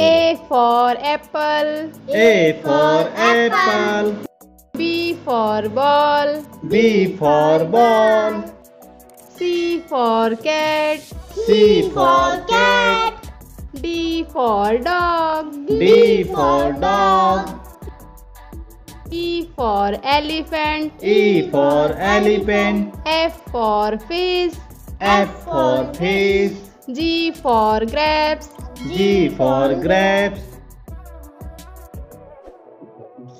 A for apple, A for apple. B for ball, B for ball. C for cat, C for cat. D for dog, D for dog. E for elephant, E for elephant. F for fish, F for fish. G for grapes, G for grapes.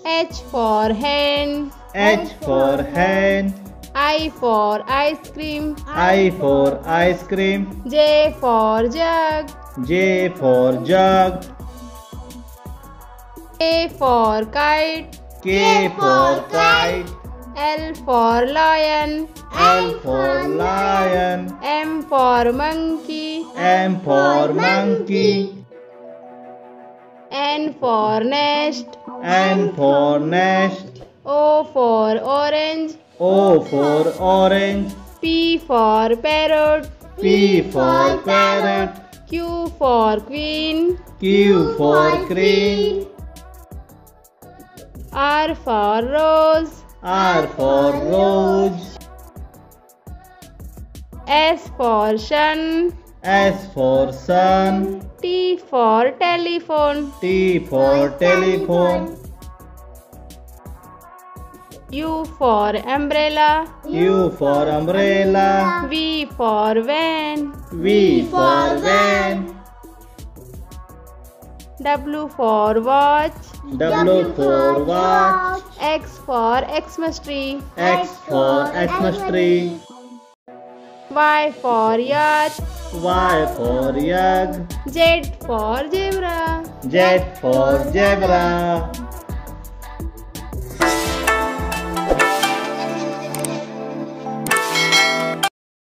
H for hand, H for hand. I for ice cream, I for ice cream. J for jug, J for jug. K for kite, K for kite. L for lion, L for lion. M for monkey, M for monkey. N for nest, N for nest. O for orange, O for orange. P for parrot, P for parrot. Q for queen, Q for queen. R for rose, R for rose. S for sun, S for sun. T for telephone, T for telephone. U for umbrella, U for umbrella. V for van, V for van. W for watch, W for watch. X for Xmas tree, X for Xmas tree. Y for yacht, Y for yacht. Z for zebra, Z for zebra.